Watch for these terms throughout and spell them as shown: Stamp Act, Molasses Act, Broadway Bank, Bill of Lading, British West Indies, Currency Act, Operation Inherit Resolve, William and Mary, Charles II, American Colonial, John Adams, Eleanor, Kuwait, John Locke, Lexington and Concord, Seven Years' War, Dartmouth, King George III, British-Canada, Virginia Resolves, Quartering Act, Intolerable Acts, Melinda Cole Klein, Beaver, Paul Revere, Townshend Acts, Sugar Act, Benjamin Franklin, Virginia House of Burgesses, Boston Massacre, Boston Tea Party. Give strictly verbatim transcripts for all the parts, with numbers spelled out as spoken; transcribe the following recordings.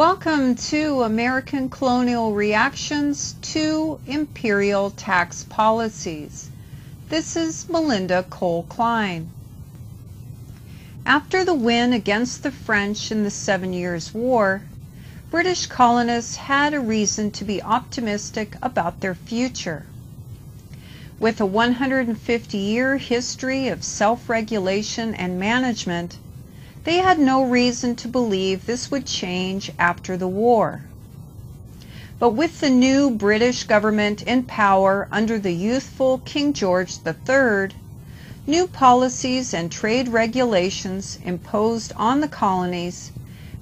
Welcome to American Colonial Reactions to Imperial Tax Policies. This is Melinda Cole Klein. After the win against the French in the Seven Years' War, British colonists had a reason to be optimistic about their future. With a one hundred fifty year history of self-regulation and management, they had no reason to believe this would change after the war. But with the new British government in power under the youthful King George the third, new policies and trade regulations imposed on the colonies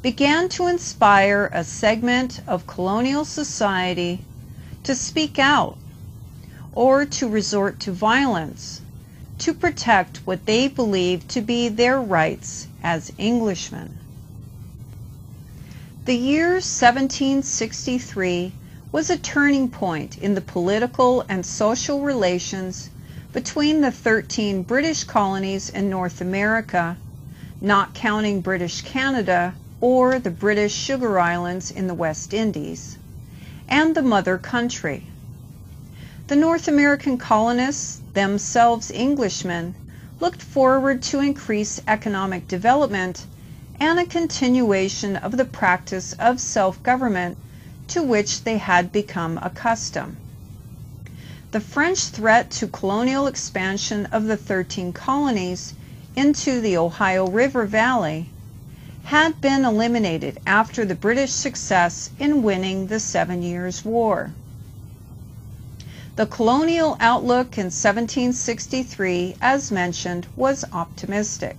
began to inspire a segment of colonial society to speak out or to resort to violence to protect what they believed to be their rights as Englishmen. The year seventeen sixty-three was a turning point in the political and social relations between the thirteen British colonies in North America, not counting British Canada or the British Sugar Islands in the West Indies, and the mother country. The North American colonists, themselves Englishmen, looked forward to increased economic development and a continuation of the practice of self-government to which they had become accustomed. The French threat to colonial expansion of the thirteen colonies into the Ohio River Valley had been eliminated after the British success in winning the Seven Years' War. The colonial outlook in seventeen sixty-three, as mentioned, was optimistic.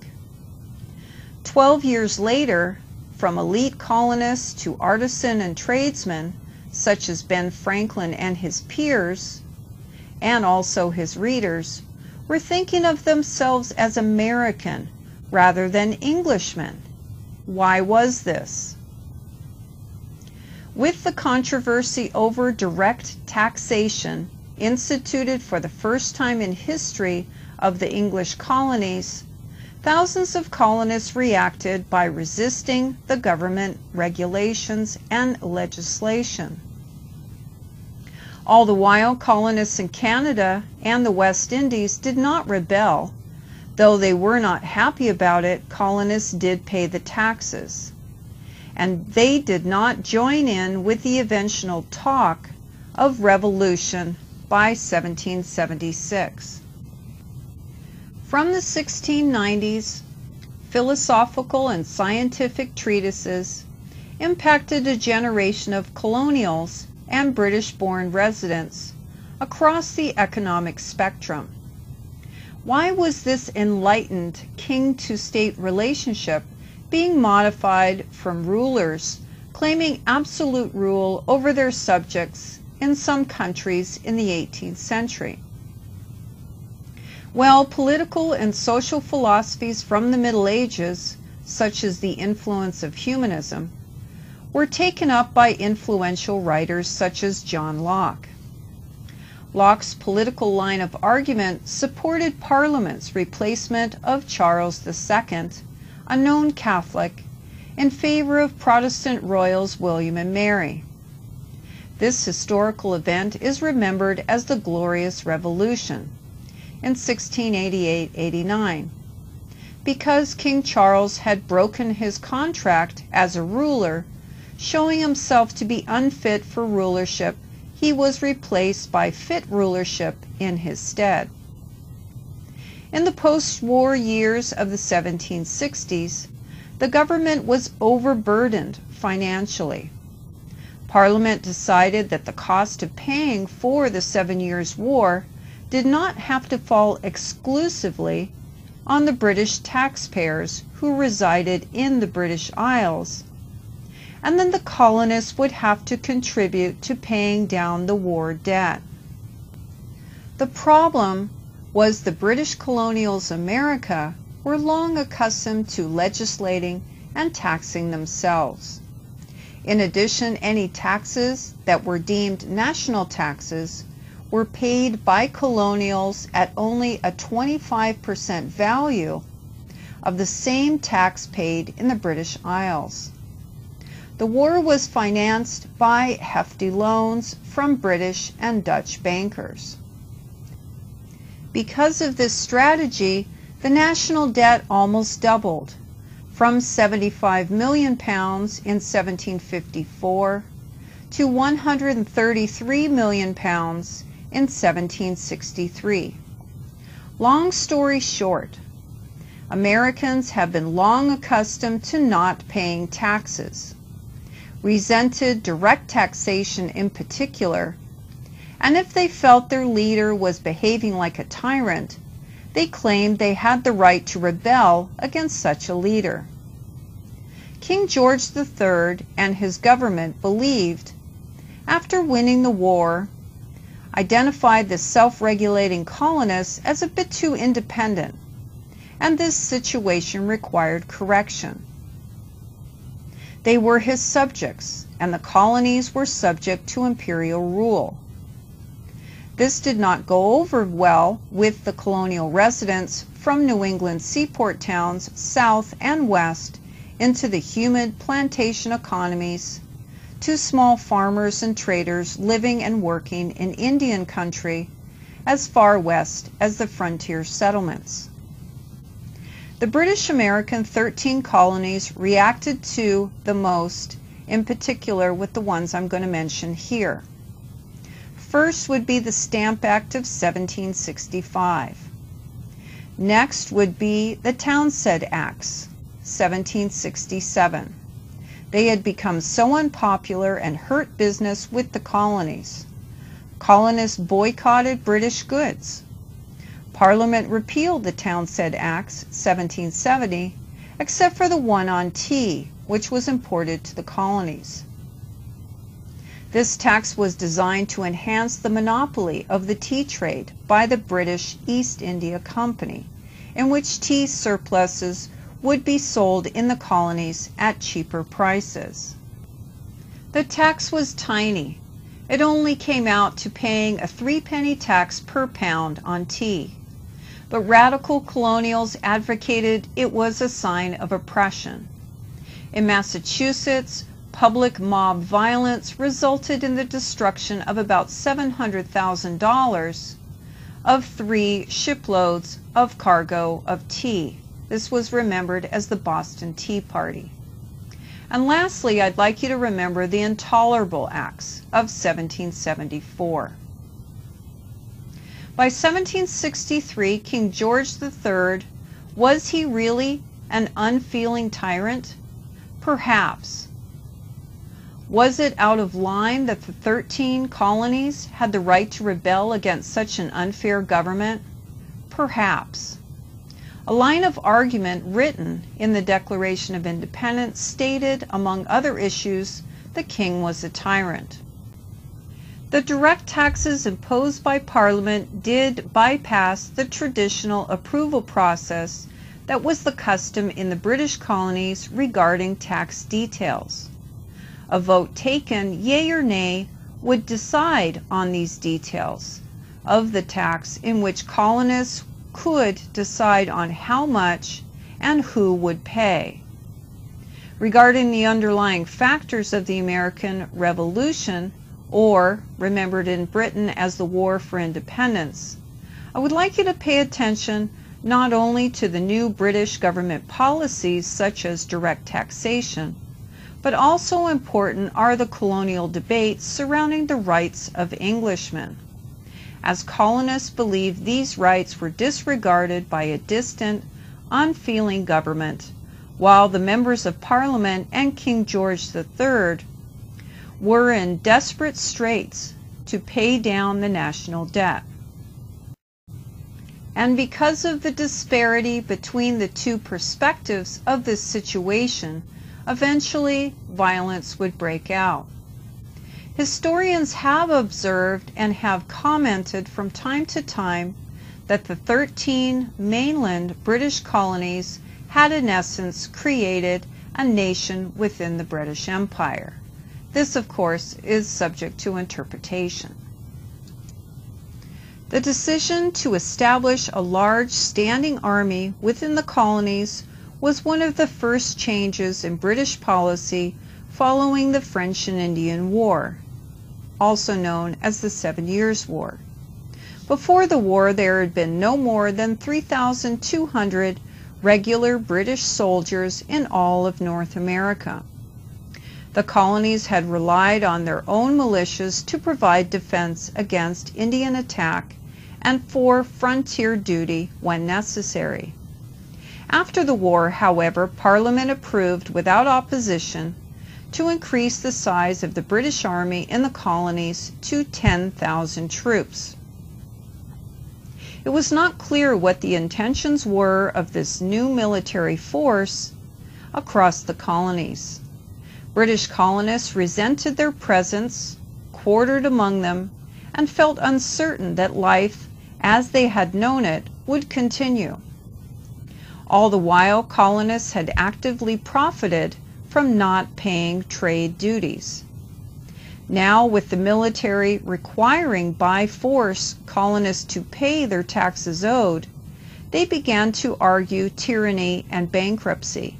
Twelve years later, from elite colonists to artisan and tradesmen, such as Ben Franklin and his peers, and also his readers, were thinking of themselves as American rather than Englishmen. Why was this? With the controversy over direct taxation instituted for the first time in history of the English colonies, thousands of colonists reacted by resisting the government regulations and legislation. All the while, colonists in Canada and the West Indies did not rebel. Though they were not happy about it, colonists did pay the taxes, and they did not join in with the eventual talk of revolution by seventeen seventy-six. From the sixteen nineties, philosophical and scientific treatises impacted a generation of colonials and British-born residents across the economic spectrum. Why was this enlightened king-to-state relationship being modified from rulers claiming absolute rule over their subjects in some countries in the eighteenth century? Well, political and social philosophies from the Middle Ages, such as the influence of humanism, were taken up by influential writers such as John Locke. Locke's political line of argument supported Parliament's replacement of Charles the second, a known Catholic, in favor of Protestant royals William and Mary. This historical event is remembered as the Glorious Revolution in sixteen eighty-eight eighty-nine. Because King Charles had broken his contract as a ruler, showing himself to be unfit for rulership, he was replaced by fit rulership in his stead. In the post-war years of the seventeen sixties, the government was overburdened financially. Parliament decided that the cost of paying for the Seven Years' War did not have to fall exclusively on the British taxpayers who resided in the British Isles, and then the colonists would have to contribute to paying down the war debt. The problem was the British colonials in America were long accustomed to legislating and taxing themselves. In addition, any taxes that were deemed national taxes were paid by colonials at only a twenty-five percent value of the same tax paid in the British Isles. The war was financed by hefty loans from British and Dutch bankers. Because of this strategy, the national debt almost doubled, from seventy-five million pounds in seventeen fifty-four to one hundred thirty-three million pounds in seventeen sixty-three. Long story short, Americans have been long accustomed to not paying taxes, resented direct taxation in particular, and if they felt their leader was behaving like a tyrant, they claimed they had the right to rebel against such a leader. King George the Third and his government believed, after winning the war, identified the self-regulating colonists as a bit too independent, and this situation required correction. They were his subjects, and the colonies were subject to imperial rule. This did not go over well with the colonial residents from New England seaport towns south and west into the humid plantation economies, to small farmers and traders living and working in Indian country as far west as the frontier settlements. The British American thirteen colonies reacted to the most, in particular with the ones I'm going to mention here. First would be the Stamp Act of seventeen sixty-five. Next would be the Townshend Acts, seventeen sixty-seven. They had become so unpopular and hurt business with the colonies. Colonists boycotted British goods. Parliament repealed the Townshend Acts, seventeen seventy, except for the one on tea, which was imported to the colonies. This tax was designed to enhance the monopoly of the tea trade by the British East India Company, in which tea surpluses would be sold in the colonies at cheaper prices. The tax was tiny. It only came out to paying a three-penny tax per pound on tea. But radical colonials advocated it was a sign of oppression. In Massachusetts, public mob violence resulted in the destruction of about seven hundred thousand dollars of three shiploads of cargo of tea. This was remembered as the Boston Tea Party. And lastly, I'd like you to remember the Intolerable Acts of seventeen seventy-four. By seventeen sixty-three, King George the Third, was he really an unfeeling tyrant? Perhaps. Was it out of line that the thirteen colonies had the right to rebel against such an unfair government? Perhaps. A line of argument written in the Declaration of Independence stated, among other issues, the king was a tyrant. The direct taxes imposed by Parliament did bypass the traditional approval process that was the custom in the British colonies regarding tax details. A vote taken, yea or nay, would decide on these details of the tax, in which colonists could decide on how much and who would pay. Regarding the underlying factors of the American Revolution, or remembered in Britain as the War for Independence, I would like you to pay attention not only to the new British government policies such as direct taxation, but also important are the colonial debates surrounding the rights of Englishmen, as colonists believed these rights were disregarded by a distant, unfeeling government, while the members of Parliament and King George the Third were in desperate straits to pay down the national debt. And because of the disparity between the two perspectives of this situation, eventually, violence would break out. Historians have observed and have commented from time to time that the thirteen mainland British colonies had in essence created a nation within the British Empire. This, of course, is subject to interpretation. The decision to establish a large standing army within the colonies was one of the first changes in British policy following the French and Indian War, also known as the Seven Years' War. Before the war, there had been no more than three thousand two hundred regular British soldiers in all of North America. The colonies had relied on their own militias to provide defense against Indian attack and for frontier duty when necessary. After the war, however, Parliament approved without opposition to increase the size of the British Army in the colonies to ten thousand troops. It was not clear what the intentions were of this new military force across the colonies. British colonists resented their presence, quartered among them, and felt uncertain that life as they had known it would continue. All the while, colonists had actively profited from not paying trade duties. Now, with the military requiring by force colonists to pay their taxes owed, they began to argue tyranny and bankruptcy.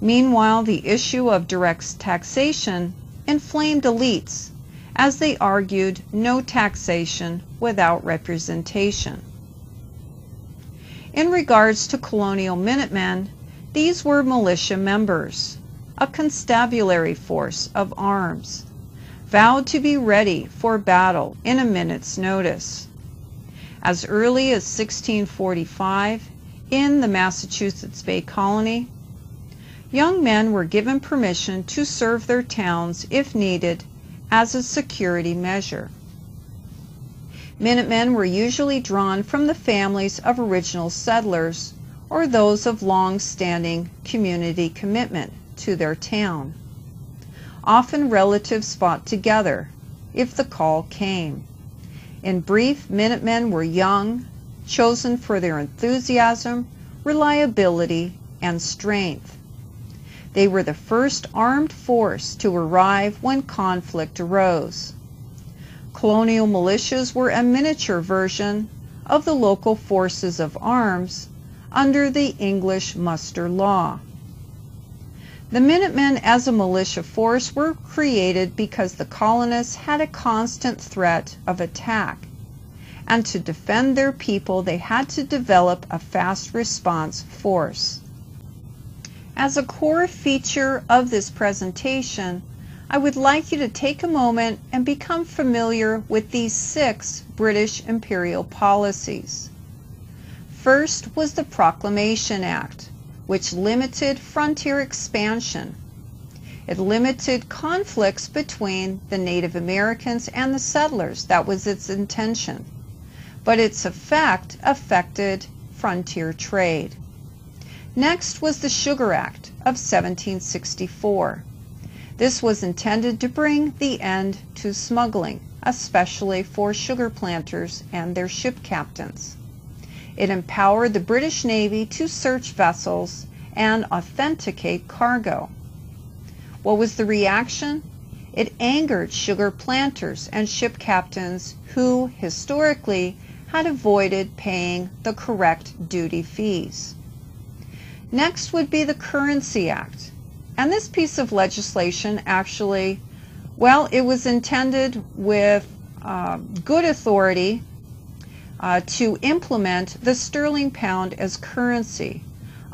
Meanwhile, the issue of direct taxation inflamed elites as they argued no taxation without representation. In regards to colonial Minutemen, these were militia members, a constabulary force of arms, vowed to be ready for battle in a minute's notice. As early as sixteen forty-five, in the Massachusetts Bay Colony, young men were given permission to serve their towns if needed as a security measure. Minutemen were usually drawn from the families of original settlers or those of long-standing community commitment to their town. Often relatives fought together, if the call came. In brief, Minutemen were young, chosen for their enthusiasm, reliability, and strength. They were the first armed force to arrive when conflict arose. Colonial militias were a miniature version of the local forces of arms under the English muster law. The Minutemen as a militia force were created because the colonists had a constant threat of attack, and to defend their people they had to develop a fast response force. As a core feature of this presentation, I would like you to take a moment and become familiar with these six British imperial policies. First was the Proclamation Act, which limited frontier expansion. It limited conflicts between the Native Americans and the settlers. That was its intention. But its effect affected frontier trade. Next was the Sugar Act of seventeen sixty-four. This was intended to bring the end to smuggling, especially for sugar planters and their ship captains. It empowered the British Navy to search vessels and authenticate cargo. What was the reaction? It angered sugar planters and ship captains who historically had avoided paying the correct duty fees. Next would be the Currency Act. And this piece of legislation actually, well, it was intended with uh, good authority Uh, to implement the sterling pound as currency.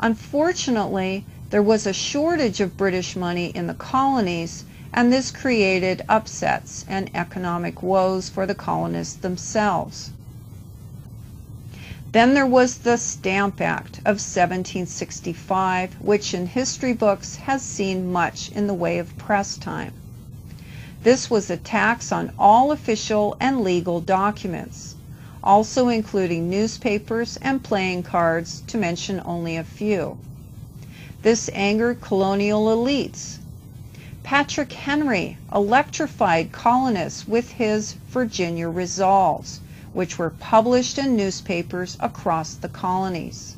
Unfortunately, there was a shortage of British money in the colonies, and this created upsets and economic woes for the colonists themselves. Then there was the Stamp Act of seventeen sixty-five, which in history books has seen much in the way of press time. This was a tax on all official and legal documents, also including newspapers and playing cards, to mention only a few. This angered colonial elites. Patrick Henry electrified colonists with his Virginia Resolves, which were published in newspapers across the colonies.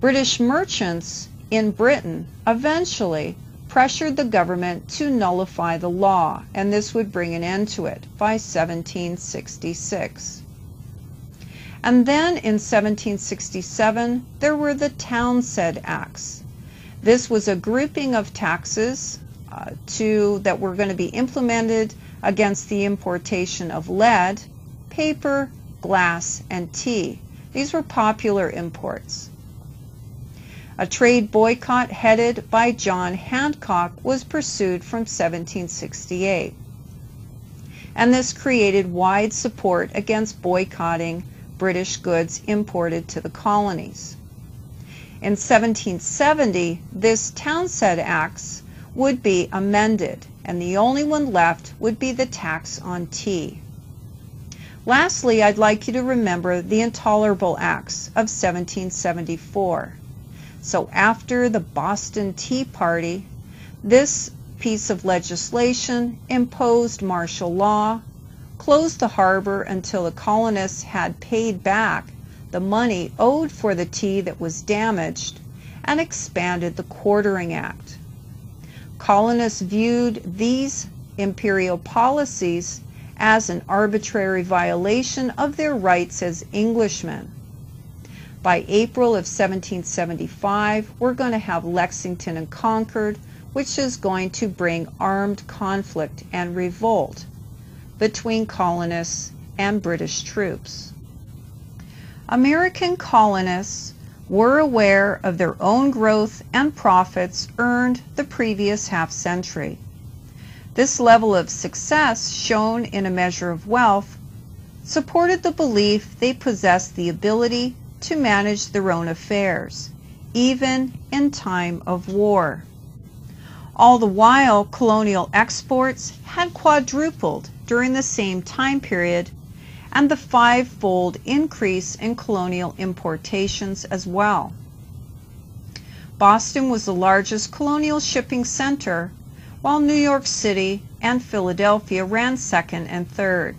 British merchants in Britain eventually pressured the government to nullify the law, and this would bring an end to it by seventeen sixty-six. And then in seventeen sixty-seven, there were the Townshend Acts. This was a grouping of taxes uh, to that were going to be implemented against the importation of lead, paper, glass, and tea. These were popular imports. A trade boycott headed by John Hancock was pursued from seventeen sixty-eight, and this created wide support against boycotting British goods imported to the colonies. In seventeen seventy, this Townshend Acts would be amended, and the only one left would be the tax on tea. Lastly, I'd like you to remember the Intolerable Acts of seventeen seventy-four. So after the Boston Tea Party, this piece of legislation imposed martial law, closed the harbor until the colonists had paid back the money owed for the tea that was damaged, and expanded the Quartering Act. Colonists viewed these imperial policies as an arbitrary violation of their rights as Englishmen. By April of seventeen seventy-five, we're going to have Lexington and Concord, which is going to bring armed conflict and revolt between colonists and British troops. American colonists were aware of their own growth and profits earned the previous half century. This level of success, shown in a measure of wealth, supported the belief they possessed the ability to manage their own affairs, even in time of war. All the while, colonial exports had quadrupled during the same time period, and the five-fold increase in colonial importations as well. Boston was the largest colonial shipping center, while New York City and Philadelphia ran second and third.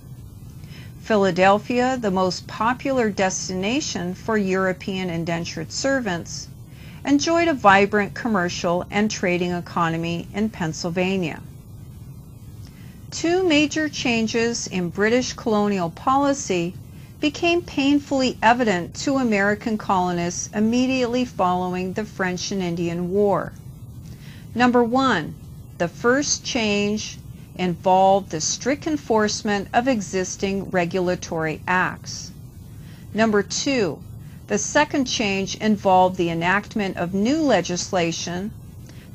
Philadelphia, the most popular destination for European indentured servants, enjoyed a vibrant commercial and trading economy in Pennsylvania. Two major changes in British colonial policy became painfully evident to American colonists immediately following the French and Indian War. Number one, the first change involved the strict enforcement of existing regulatory acts. Number two, the second change involved the enactment of new legislation,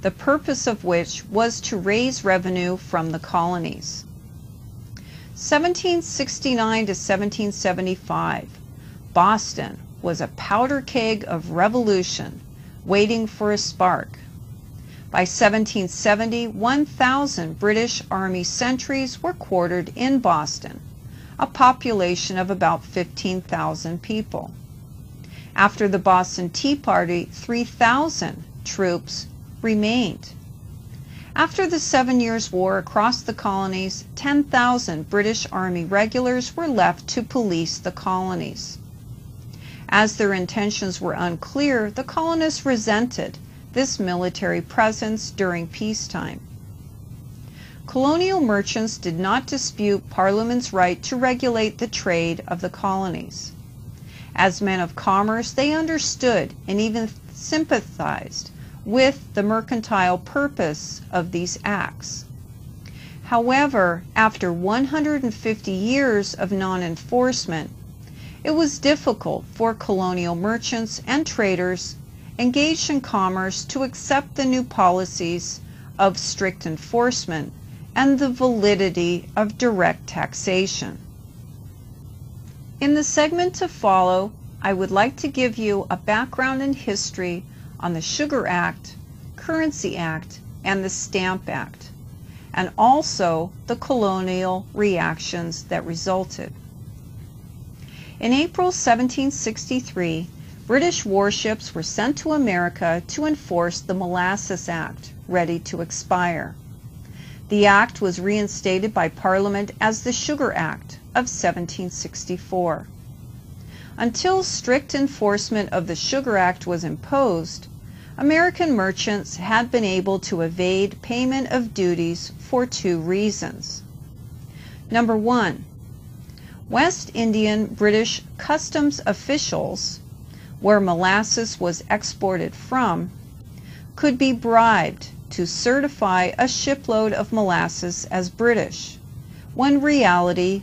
the purpose of which was to raise revenue from the colonies. seventeen sixty-nine to seventeen seventy-five, Boston was a powder keg of revolution waiting for a spark. By seventeen seventy, one thousand British Army sentries were quartered in Boston, a population of about fifteen thousand people. After the Boston Tea Party, three thousand troops remained. After the Seven Years' War across the colonies, ten thousand British Army regulars were left to police the colonies. As their intentions were unclear, the colonists resented this military presence during peacetime. Colonial merchants did not dispute Parliament's right to regulate the trade of the colonies. As men of commerce, they understood and even sympathized with the mercantile purpose of these acts. However, after one hundred fifty years of non-enforcement, it was difficult for colonial merchants and traders engaged in commerce to accept the new policies of strict enforcement and the validity of direct taxation. In the segment to follow, I would like to give you a background in history on the Sugar Act, Currency Act, and the Stamp Act, and also the colonial reactions that resulted. In April seventeen sixty-three, British warships were sent to America to enforce the Molasses Act, ready to expire. The act was reinstated by Parliament as the Sugar Act of seventeen sixty-four. Until strict enforcement of the Sugar Act was imposed, American merchants had been able to evade payment of duties for two reasons. Number one, West Indian British customs officials, where molasses was exported from, could be bribed to certify a shipload of molasses as British, when in reality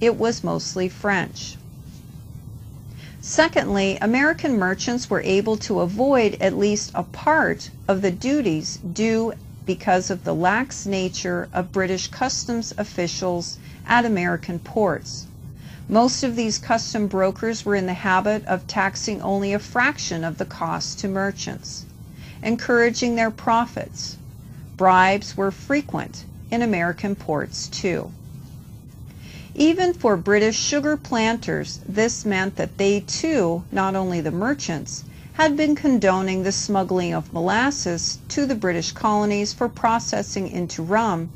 it was mostly French. Secondly, American merchants were able to avoid at least a part of the duties due because of the lax nature of British customs officials at American ports. Most of these custom brokers were in the habit of taxing only a fraction of the cost to merchants, encouraging their profits. Bribes were frequent in American ports too. Even for British sugar planters, this meant that they too, not only the merchants, had been condoning the smuggling of molasses to the British colonies for processing into rum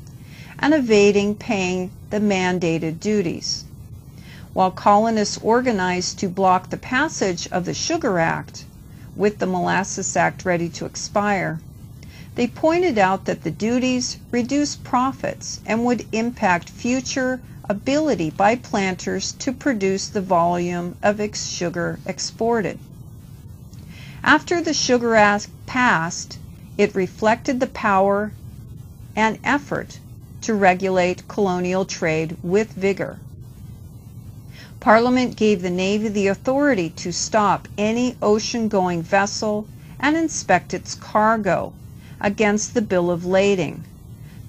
and evading paying the mandated duties. While colonists organized to block the passage of the Sugar Act, with the Molasses Act ready to expire, they pointed out that the duties reduced profits and would impact future ability by planters to produce the volume of ex- sugar exported. After the Sugar Act passed, it reflected the power and effort to regulate colonial trade with vigor. Parliament gave the Navy the authority to stop any ocean-going vessel and inspect its cargo against the Bill of Lading.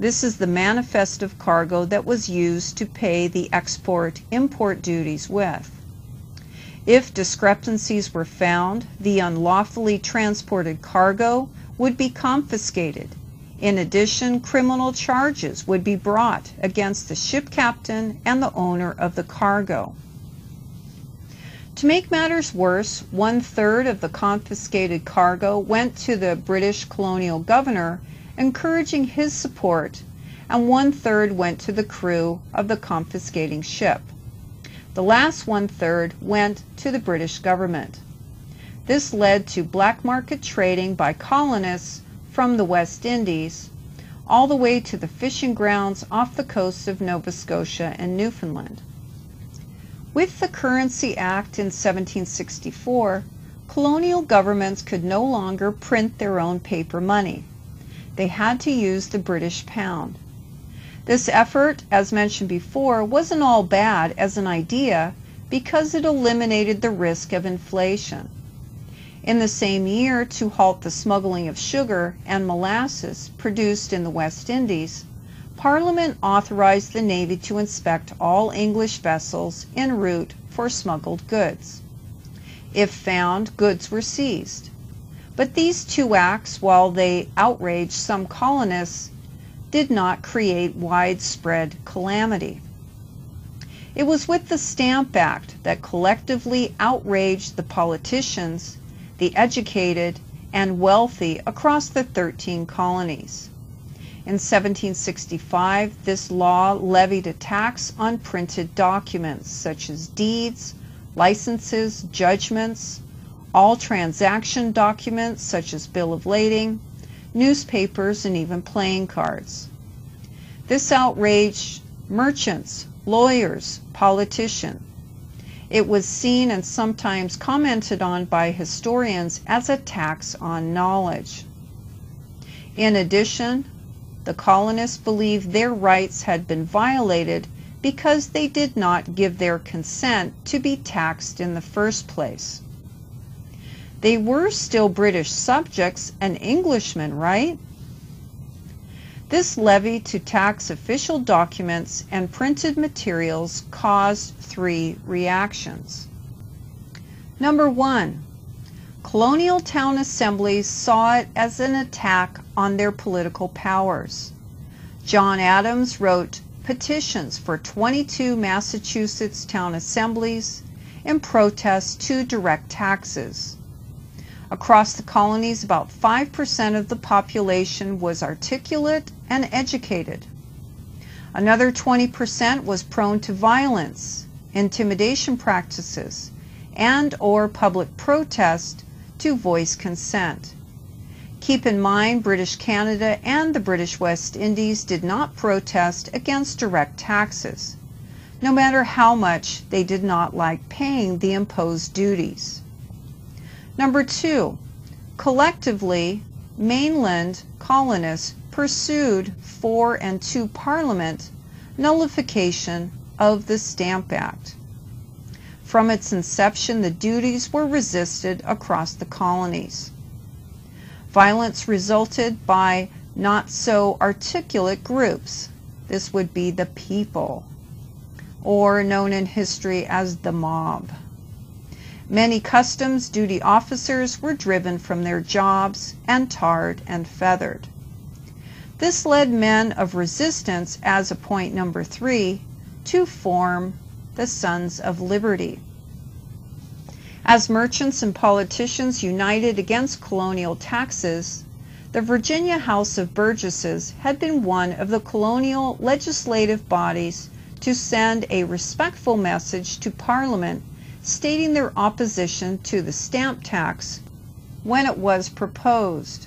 This is the manifest of cargo that was used to pay the export-import duties with. If discrepancies were found, the unlawfully transported cargo would be confiscated. In addition, criminal charges would be brought against the ship captain and the owner of the cargo. To make matters worse, one-third of the confiscated cargo went to the British colonial governor, encouraging his support, and one-third went to the crew of the confiscating ship. The last one-third went to the British government. This led to black market trading by colonists from the West Indies all the way to the fishing grounds off the coasts of Nova Scotia and Newfoundland. With the Currency Act in seventeen sixty-four, colonial governments could no longer print their own paper money. They had to use the British pound. This effort, as mentioned before, wasn't all bad as an idea because it eliminated the risk of inflation. In the same year, to halt the smuggling of sugar and molasses produced in the West Indies, Parliament authorized the Navy to inspect all English vessels en route for smuggled goods. If found, goods were seized. But these two acts, while they outraged some colonists, did not create widespread calamity. It was with the Stamp Act that collectively outraged the politicians, the educated, and wealthy across the thirteen colonies. In seventeen sixty-five, this law levied a tax on printed documents such as deeds, licenses, judgments, all transaction documents such as Bill of Lading, newspapers, and even playing cards. This outraged merchants, lawyers, politicians. It was seen and sometimes commented on by historians as a tax on knowledge. In addition, the colonists believed their rights had been violated because they did not give their consent to be taxed in the first place. They were still British subjects and Englishmen, right? This levy to tax official documents and printed materials caused three reactions. Number one, colonial town assemblies saw it as an attack on their political powers. John Adams wrote petitions for twenty-two Massachusetts town assemblies in protest to direct taxes. Across the colonies, about five percent of the population was articulate and educated. Another twenty percent was prone to violence, intimidation practices, and/or public protest to voice consent. Keep in mind, British Canada and the British West Indies did not protest against direct taxes, no matter how much they did not like paying the imposed duties. Number two, collectively, mainland colonists pursued for and to Parliament nullification of the Stamp Act. From its inception, the duties were resisted across the colonies. Violence resulted by not so articulate groups. This would be the people, or known in history as the mob. Many customs duty officers were driven from their jobs and tarred and feathered. This led men of resistance, as a point number three, to form the Sons of Liberty. As merchants and politicians united against colonial taxes, the Virginia House of Burgesses had been one of the colonial legislative bodies to send a respectful message to Parliament stating their opposition to the stamp tax when it was proposed.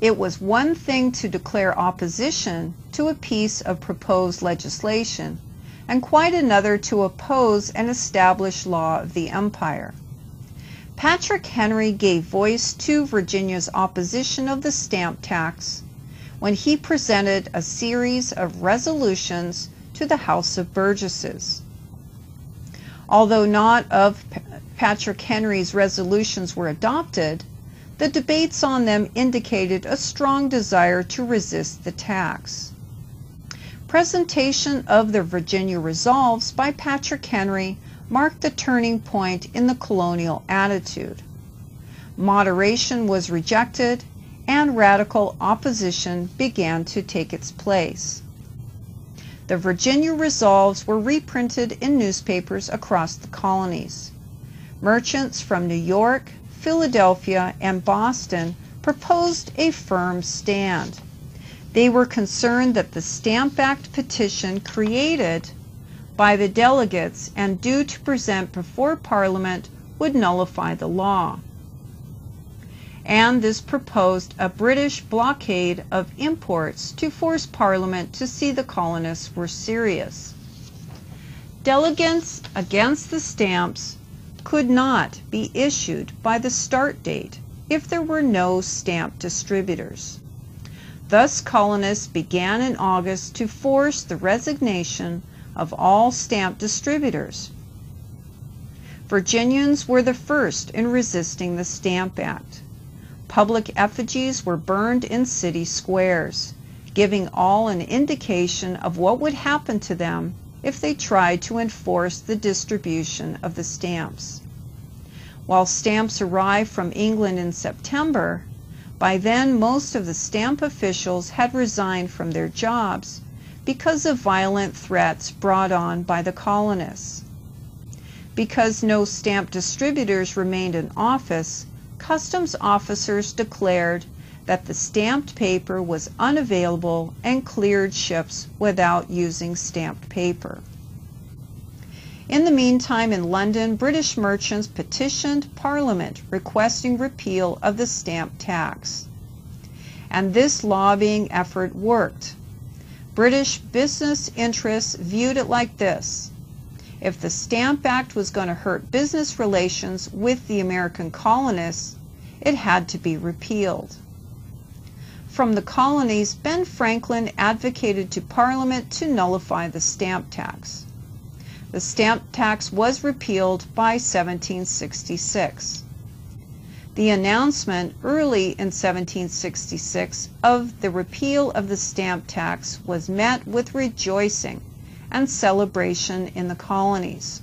It was one thing to declare opposition to a piece of proposed legislation, and quite another to oppose an established law of the empire. Patrick Henry gave voice to Virginia's opposition of the stamp tax when he presented a series of resolutions to the House of Burgesses. Although not of Patrick Henry's resolutions were adopted, the debates on them indicated a strong desire to resist the tax. Presentation of the Virginia Resolves by Patrick Henry marked the turning point in the colonial attitude. Moderation was rejected, and radical opposition began to take its place. The Virginia Resolves were reprinted in newspapers across the colonies. Merchants from New York, Philadelphia, and Boston proposed a firm stand. They were concerned that the Stamp Act petition created by the delegates and due to present before Parliament would nullify the law. And this proposed a British blockade of imports to force Parliament to see the colonists were serious. Delegates against the stamps could not be issued by the start date if there were no stamp distributors. Thus, colonists began in August to force the resignation of all stamp distributors. Virginians were the first in resisting the Stamp Act. Public effigies were burned in city squares, giving all an indication of what would happen to them if they tried to enforce the distribution of the stamps. While stamps arrived from England in September, by then, most of the stamp officials had resigned from their jobs because of violent threats brought on by the colonists. Because no stamp distributors remained in office, customs officers declared that the stamped paper was unavailable and cleared ships without using stamped paper. In the meantime, in London, British merchants petitioned Parliament requesting repeal of the stamp tax. And this lobbying effort worked. British business interests viewed it like this: if the Stamp Act was going to hurt business relations with the American colonists, it had to be repealed. From the colonies, Ben Franklin advocated to Parliament to nullify the stamp tax. The stamp tax was repealed by seventeen sixty-six. The announcement early in seventeen sixty-six of the repeal of the stamp tax was met with rejoicing and celebration in the colonies.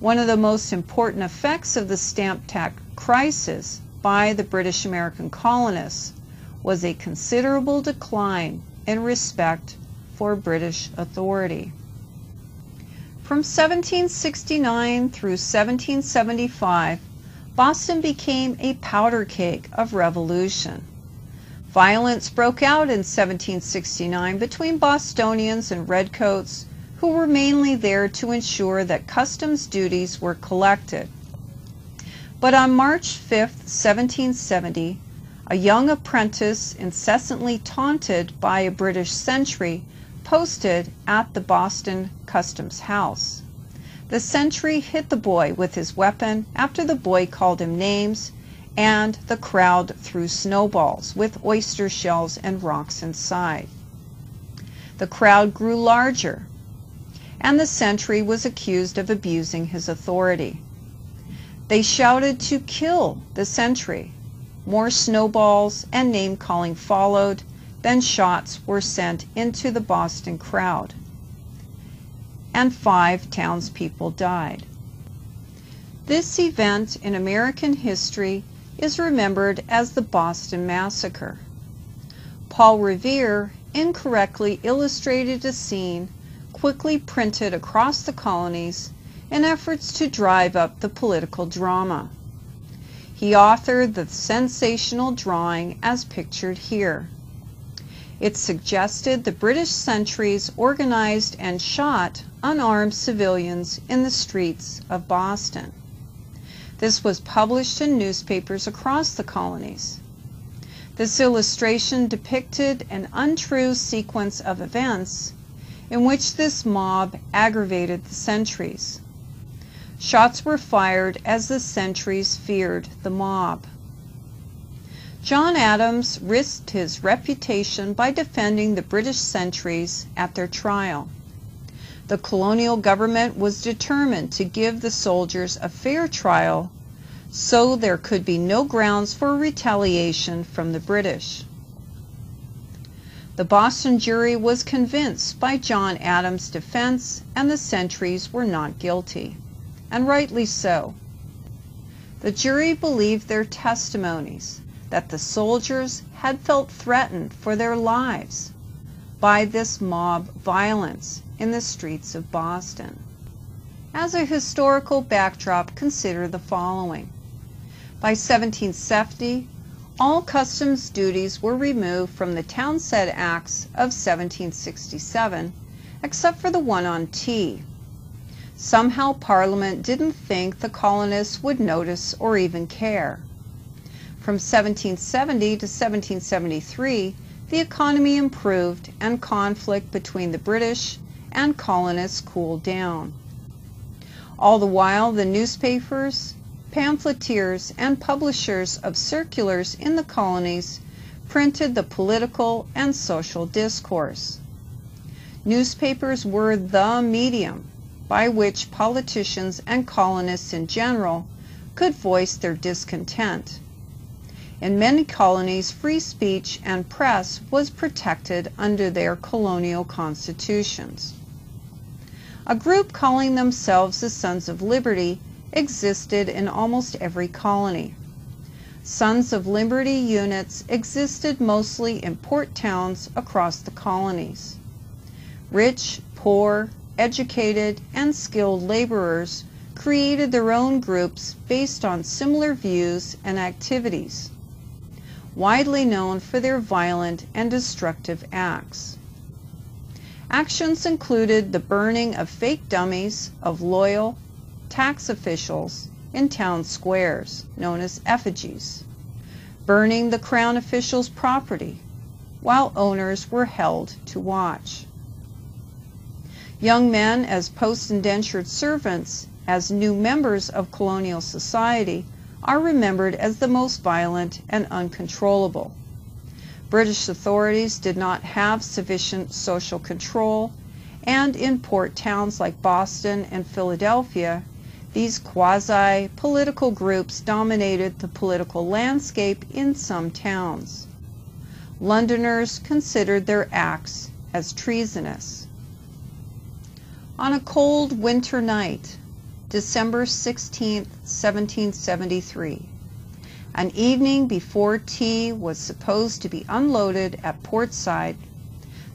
One of the most important effects of the stamp tax crisis by the British American colonists was a considerable decline in respect for British authority. From seventeen sixty-nine through seventeen seventy-five, Boston became a powder keg of revolution. Violence broke out in seventeen sixty-nine between Bostonians and redcoats, who were mainly there to ensure that customs duties were collected. But on March fifth, seventeen seventy, a young apprentice, incessantly taunted by a British sentry, posted at the Boston Customs House. The sentry hit the boy with his weapon after the boy called him names and the crowd threw snowballs with oyster shells and rocks inside. The crowd grew larger, and the sentry was accused of abusing his authority. They shouted to kill the sentry. More snowballs and name-calling followed, then shots were sent into the Boston crowd, and five townspeople died. This event in American history is remembered as the Boston Massacre. Paul Revere incorrectly illustrated a scene quickly printed across the colonies in efforts to drive up the political drama. He authored the sensational drawing as pictured here. It suggested the British sentries organized and shot unarmed civilians in the streets of Boston. This was published in newspapers across the colonies. This illustration depicted an untrue sequence of events in which this mob aggravated the sentries. Shots were fired as the sentries feared the mob. John Adams risked his reputation by defending the British sentries at their trial. The colonial government was determined to give the soldiers a fair trial, so there could be no grounds for retaliation from the British. The Boston jury was convinced by John Adams' defense, and the sentries were not guilty, and rightly so. The jury believed their testimonies that the soldiers had felt threatened for their lives by this mob violence in the streets of Boston. As a historical backdrop, consider the following. By seventeen seventy, all customs duties were removed from the Townshend Acts of seventeen sixty-seven, except for the one on tea. Somehow Parliament didn't think the colonists would notice or even care. From seventeen seventy to seventeen seventy-three, the economy improved and conflict between the British and colonists cooled down. All the while, the newspapers, pamphleteers, and publishers of circulars in the colonies printed the political and social discourse. Newspapers were the medium by which politicians and colonists in general could voice their discontent. In many colonies, free speech and press was protected under their colonial constitutions. A group calling themselves the Sons of Liberty existed in almost every colony. Sons of Liberty units existed mostly in port towns across the colonies. Rich, poor, educated, and skilled laborers created their own groups based on similar views and activities, widely known for their violent and destructive acts. Actions included the burning of fake dummies of loyal tax officials in town squares, known as effigies, burning the crown officials' property, while owners were held to watch. Young men as post-indentured servants, as new members of colonial society, are remembered as the most violent and uncontrollable. British authorities did not have sufficient social control, and in port towns like Boston and Philadelphia, these quasi-political groups dominated the political landscape in some towns. Londoners considered their acts as treasonous. On a cold winter night, December sixteenth, seventeen seventy-three, an evening before tea was supposed to be unloaded at Portside,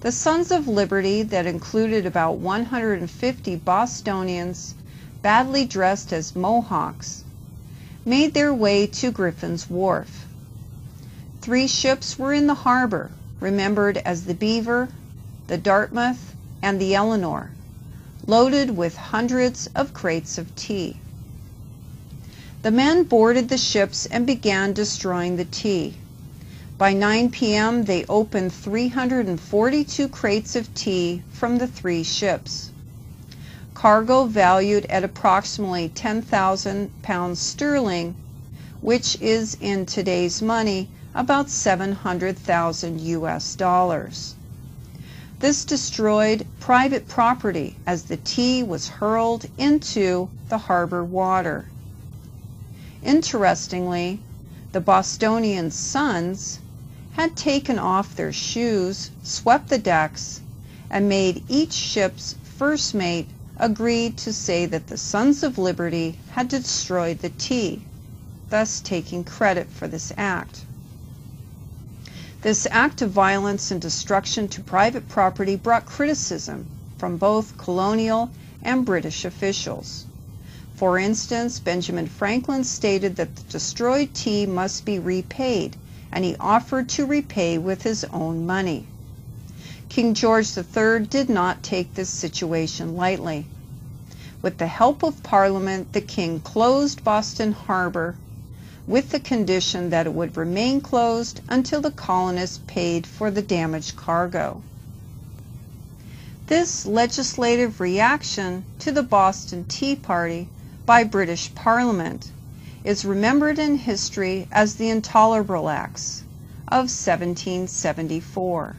the Sons of Liberty, that included about one hundred fifty Bostonians badly dressed as Mohawks, made their way to Griffin's Wharf. Three ships were in the harbor, remembered as the Beaver, the Dartmouth, and the Eleanor, loaded with hundreds of crates of tea. The men boarded the ships and began destroying the tea. By nine p m they opened three hundred forty-two crates of tea from the three ships. Cargo valued at approximately ten thousand pounds sterling which is in today's money about seven hundred thousand U S dollars. This destroyed private property as the tea was hurled into the harbor water. Interestingly, the Bostonian sons had taken off their shoes, swept the decks, and made each ship's first mate agree to say that the Sons of Liberty had destroyed the tea, thus taking credit for this act. This act of violence and destruction to private property brought criticism from both colonial and British officials. For instance, Benjamin Franklin stated that the destroyed tea must be repaid, and he offered to repay with his own money. King George the Third did not take this situation lightly. With the help of Parliament, the King closed Boston Harbor, with the condition that it would remain closed until the colonists paid for the damaged cargo. This legislative reaction to the Boston Tea Party by British Parliament is remembered in history as the Intolerable Acts of seventeen seventy-four.